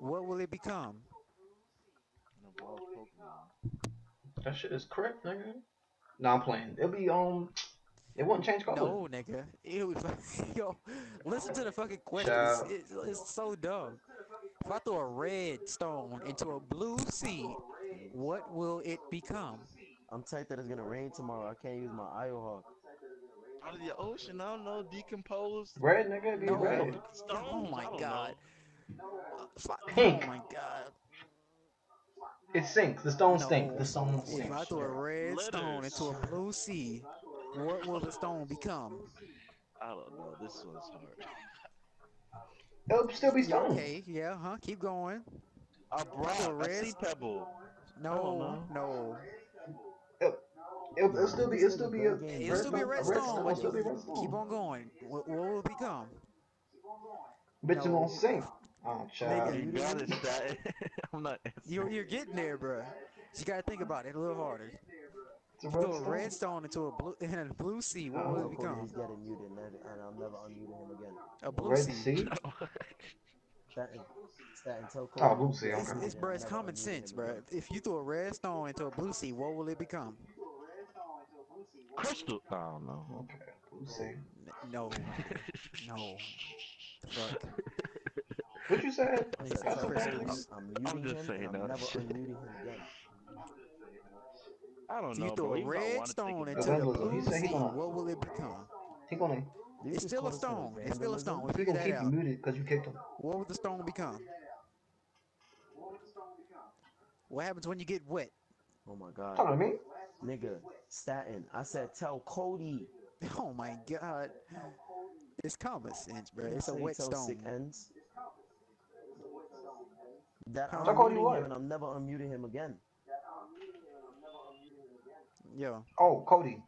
What will it become? The wild Pokemon. That shit is correct, nigga. Nah, I'm playing. It'll be it won't change color. No, nigga. Ew, yo, listen to the fucking questions. It's so dumb. If I throw a red stone into a blue seed, what will it become? I'm tight that it's gonna rain tomorrow. I can't use my Iohawk. Out of the ocean, I don't know. Decomposed. Red, nigga. Be red. Oh my god. Pink. Oh my god. It sinks. The stone sink. The stone sinks. If I throw a red stone into a blue sea, what will the stone become? I don't know. This one's hard. It'll still be stone. Okay. Yeah. Huh. Keep going. I brought a red sea pebble. No. No. It'll still be a redstone. Keep on going. What will it become? Bitch, it won't sink. Oh, child. You got it. I'm not. You're getting there, bro. You gotta think about it a little harder. Throw a redstone into a blue sea. What will it become? He's getting muted, and I'll never unmute him again. A blue sea. Oh, blue sea. It's common sense, bro. If you throw a red stone into a blue sea, what will it become? Crystal. I don't know. Okay. Blue sea. No. No. Fuck. What you said? I'm just saying that. I don't know. You throw a red stone into a blue sea, what will it become? It's still a stone. It's still a stone. We're gonna keep you muted because you kicked him. What would the stone become? What happens when you get wet? Oh my god. Talking to me? Nigga, statin. I said tell Cody. Oh my god. It's common sense, bro. It's a wet stone. That I'm unmuting him and I'm never unmuting him again. Yo. Oh, Cody.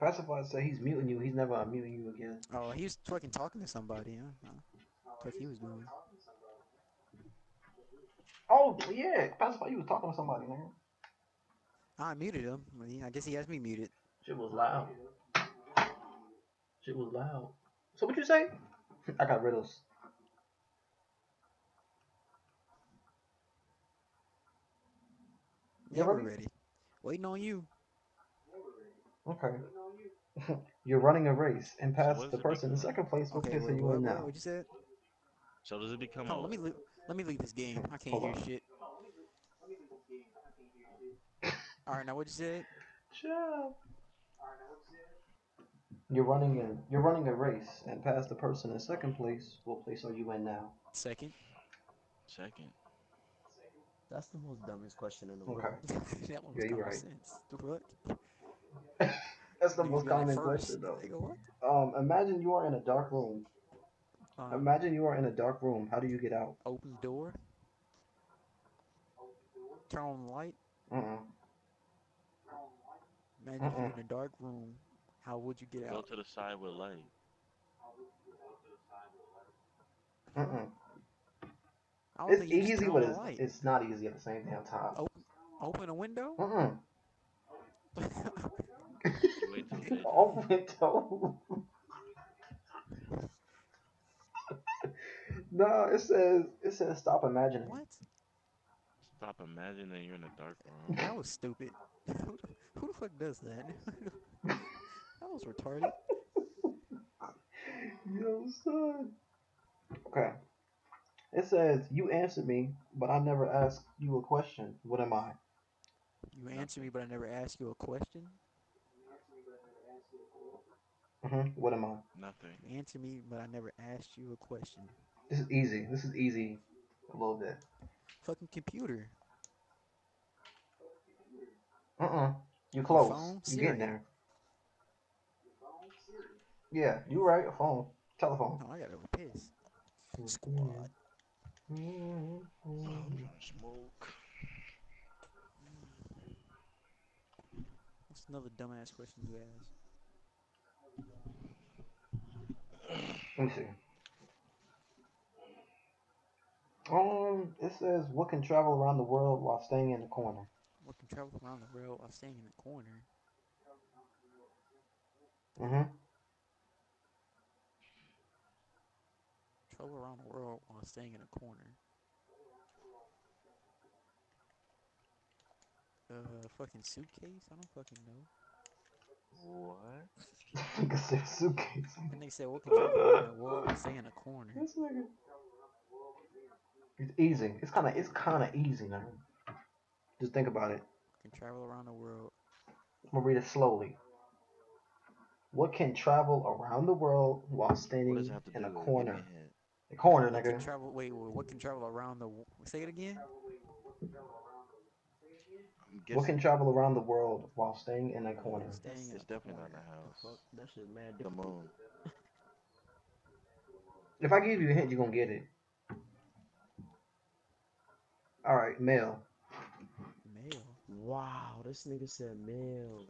Pacify said he's muting you. He's never unmuting you again. Oh, he was fucking talking to somebody. Huh? That's what he was doing. Oh, yeah. Pacify, you were talking to somebody, man. I muted him. I guess he has me muted. Shit was loud. Shit was loud. So what you say? I got riddles. Yeah, we're ready. Waiting on you. Okay. You're running a race and pass the person in second place will piss you in now. What you said? So does it become? Oh, let me leave this game. I can't hear shit. All right, now what you said? Sure. You're running a race and pass the person in second place. What place are you in now? Second. That's the most dumbest question in the world. Okay. That one you're right. That's the most common question, though. Imagine you are in a dark room. How do you get out? Open the door. Turn on the light. Imagine if you're in a dark room. How would you get out? Go to the side with light. It's easy, but it's not easy at the same damn time. Open a window? No, it says stop imagining. What? Stop imagining you're in a dark room. That was stupid. Who the fuck does that? That was retarded. Yo, son. Okay. It says, you answered me, but I never asked you a question. What am I? You answered me, but I never asked you a question? What am I? Nothing. You answered me, but I never asked you a question. This is easy. A little bit. Fucking computer. You're close. Phone, you're getting there. Yeah, you're right. A phone. Telephone. Oh, I got a piss. Squad. I'm trying to smoke. What's another dumbass question you ask? Let me see. It says, what can travel around the world while staying in the corner? What can travel around the world while staying in the corner? go around the world while staying in a corner. Fucking suitcase? I don't fucking know. What? Nigga said suitcase. And they said, what can you do around the world while staying in a corner? This nigga. It's easy. It's kinda easy now. Just think about it. Can travel around the world. I'm gonna read it slowly. What can travel around the world while standing in a corner? A corner, nigga. Travel. Wait, what can travel around the? Say it again. What can travel around the world while staying in a corner? It's definitely not in the house. That shit mad difficult. The moon. If I give you a hint, you're gonna get it. All right, mail. Mail. Wow, this nigga said mail.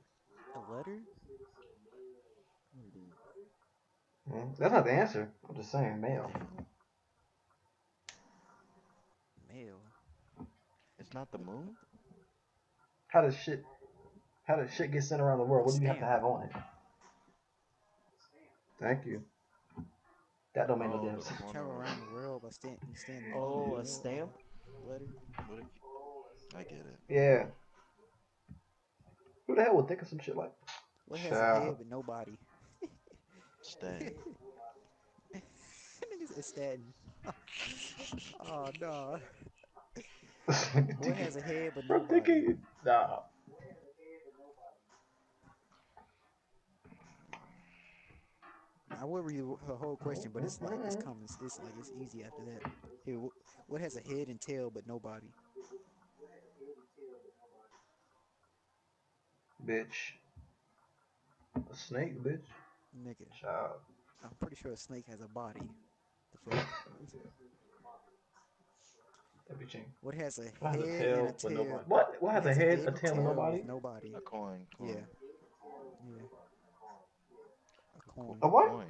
A letter? That's not the answer. I'm just saying mail. Mail. It's not the moon? How does shit get sent around the world? What do you have to have on it? Thank you. That don't make no damn sense. Travel around the world by standing. Oh, a stamp? Letter? I get it. Yeah. Who the hell would think of some shit like that? What has a head but nobody? Statin. It's statin. Oh no. What has a head but nobody? Nah. I would read the whole question, but it's like it's common. It's like it's easy after that. Here, what has a head and tail but nobody? Bitch. A snake, bitch. Nigga. Child. I'm pretty sure a snake has a body. The fuck? What has a head and a tail? What? What has a head, a tail, and nobody? Nobody. A coin. Yeah. Yeah. A coin. A what? Coin.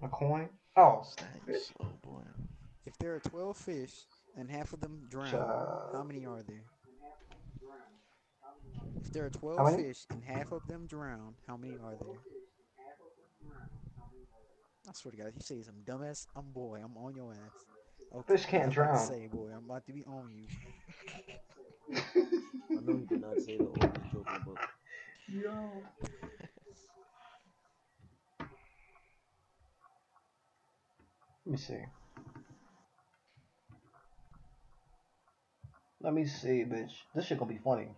Yeah. A coin? Oh. Snakes. Oh boy. If there are 12 fish and half of them drown, child, how many are there? If there are 12 fish and half of them drown, how many are there? I swear to God, you say some dumbass, I'm on your ass. Okay, fish can't drown. Say, boy, I'm about to be on you. I know you did not say the old joking book. Yo. Let me see. Let me see, bitch. This shit gonna be funny.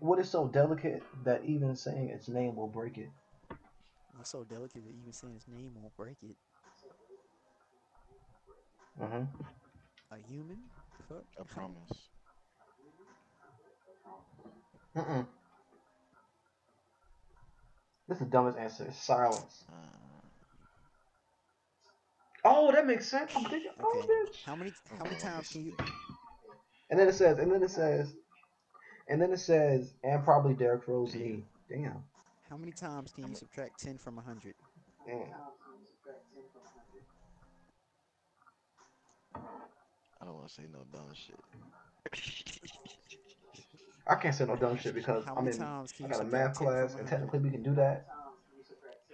What is so delicate that even saying its name will break it? What's so delicate that even saying its name won't break it? A human? Fuck. A promise. This is the dumbest answer. It's silence. Oh, that makes sense. I'm thinking, okay. Oh, bitch. How many times can you? And then it says, and probably Derrick Rose. Damn. Damn. How many times can you subtract 10 from 100? Damn. I don't want to say no dumb shit. I can't say no dumb shit because I got a math class, and technically we can do that.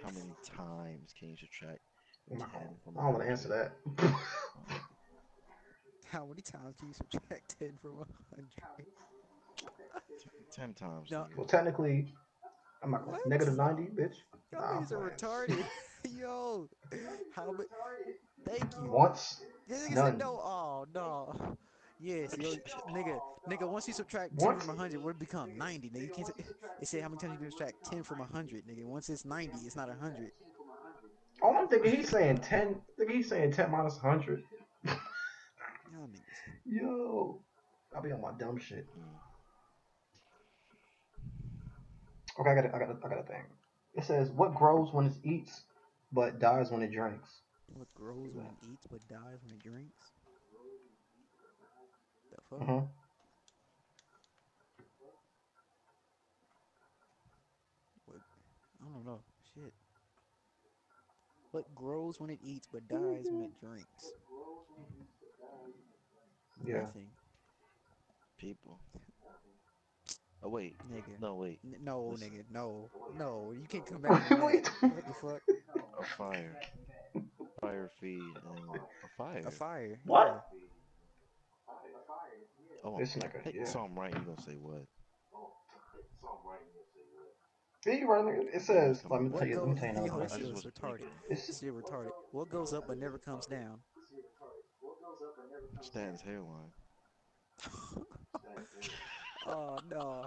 How many times can you subtract 10 from 100? I don't want to answer that. How many times can you subtract 10 from 100? 10 times. No. Well, technically, I'm not going to -90, bitch. Yo, these are retarded. Yo. Thank you. Once. This nigga said no. Oh, no. Yes, yo, nigga, once you subtract 10 from 100, what it become? 90, nigga. You can't they say how many times you can subtract 10 from 100, nigga. Once it's 90, it's not 100. Oh, I'm thinking he's saying 10. I think he's saying 10 minus 100. Yo, niggas. Yo. I'll be on my dumb shit. Okay, I got a thing. It says, what grows when it eats, but dies when it drinks? What grows when it eats, but dies when it drinks? The fuck? What? I don't know. Shit. What grows when it eats, but dies when it drinks? Yeah. Nothing. People. Oh wait, nigga. No wait. No, listen. Nigga. No. You can't come back. Wait. What the fuck? A fire. Fire feed. A fire. A fire. What? Yeah. Oh, it's like a, yeah. So I'm right. You gonna say what? See, right? It says. Let me tell you. Yo, this is retarded. This shit retarded. What goes up but never comes down? Stanton's hairline. Oh no!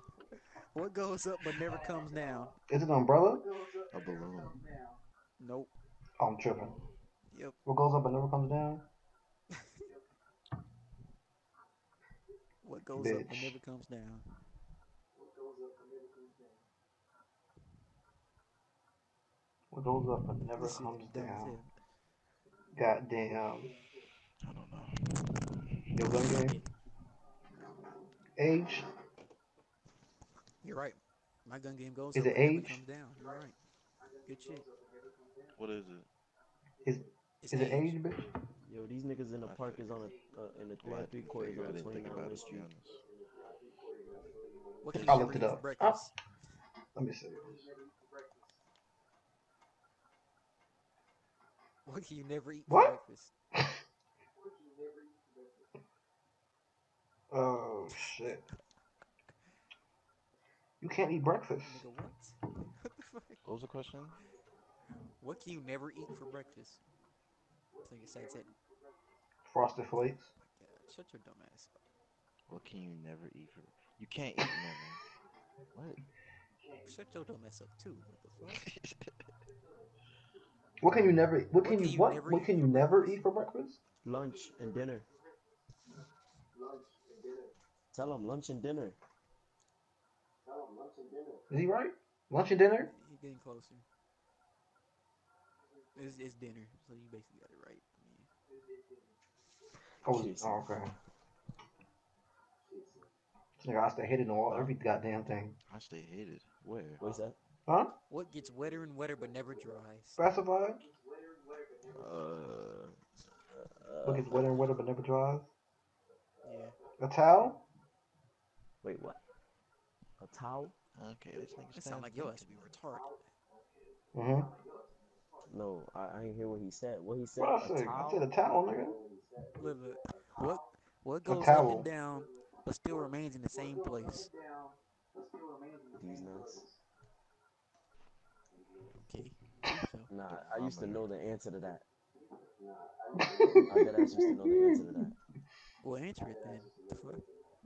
What goes up but never comes down? Is it an umbrella? A balloon. Nope. Oh, I'm tripping. Yep. What goes up but never comes down? What goes up and never comes down? What goes up and never comes down? Goddamn. I don't know. Your gun game? Age? You're right. My gun game goes up and never comes down. You're right. Good shit. What is it? Is it age, bitch? Yo, these niggas in the park is on a in the 3 quarters on the 29th Street. What can you bring for breakfast? Let me see. What can you never eat for breakfast? Oh shit! You can't eat breakfast. Nigga, what? What the fuck? What was the question? What can you never eat for breakfast? I think it says it. Frosted Flakes. Yeah, shut your dumb ass up. What can you never eat for? You can't eat nothing. What? Shut your dumb ass up too. What the fuck? What can you never? What can you never eat for breakfast? Lunch and dinner. Tell him lunch and dinner. Is he right? Lunch and dinner? He's getting closer. It's dinner, so you basically got it right. Oh, okay. Nigga, I stay hidden on every goddamn thing. I stay hidden. Where? What's that? Huh? What gets wetter and wetter but never dries? Specify. What gets wetter and wetter but never dries? Yeah. A towel? Wait, what? A towel? Okay, it sounds like you ass to be retarded. Mm-hmm. No, I didn't hear what he said. What he said? What I said? I said a towel, nigga. Look, what goes up and down but still remains in the same place? These nuts. Okay. Nah, I used to know the answer to that. I used to know the answer to that. Well, answer it then.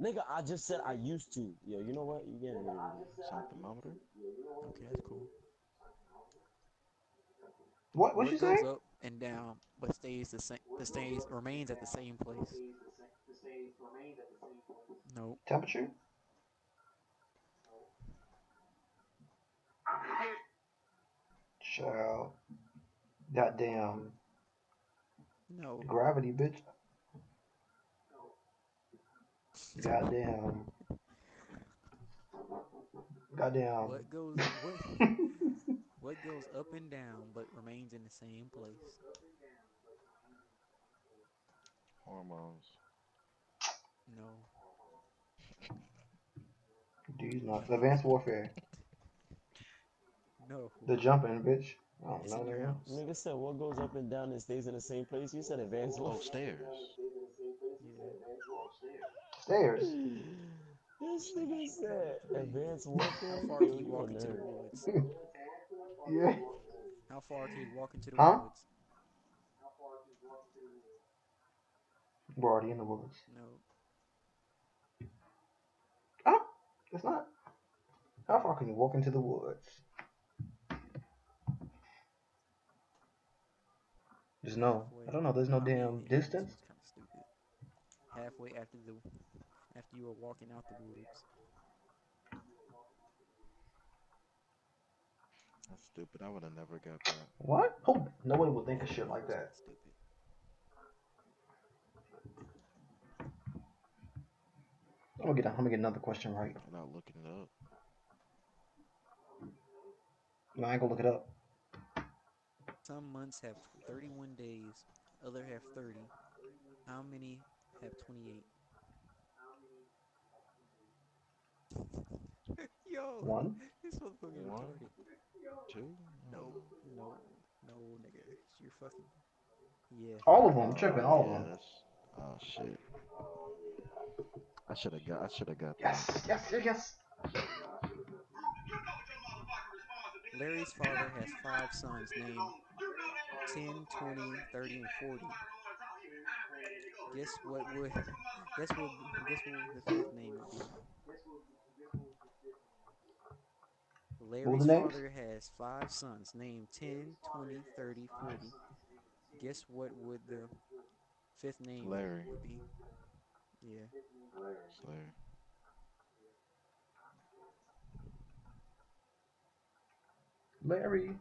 Nigga, I just said I used to. Yo, you know what? You get it. Shot thermometer. Okay, that's cool. What you say? Goes up and down, but stays the same. Remains at the same place. No. Temperature. Child. Goddamn. No. Gravity, bitch. Goddamn. Goddamn. What goes? What goes up and down but remains in the same place? Hormones. No. Dude, not advanced warfare. No. The jumping, bitch. Oh, nigga said what goes up and down and stays in the same place. You said advanced warfare. Stairs. Yeah. Stairs. This nigga said advanced warfare. How far do you walk into the woods? Yeah. How far can you walk into the woods? We're already in the woods. No. Ah, it's not. How far can you walk into the woods? There's no. I don't know. There's no damn distance. Kind of stupid. Halfway after you were walking out the woods. That's stupid. I would have never got that. What? Oh, nobody would think of shit like that. I'm gonna get another question right. I'm not looking it up. No, I ain't gonna look it up. Some months have 31 days, other have 30. How many have 28? Yo. One. This one's fucking retarded. Two. No, nigga. You're fucking. Yeah. All of them. Tripping. All of them. Oh shit. I should have got. Yes. Larry's father has 5 sons named 10, 20, 30, and 40. Guess what the fifth name would be. Larry's father has 5 sons named 10, 20, 30, 40. Guess what would the fifth name would be? Yeah. It's Larry. Larry.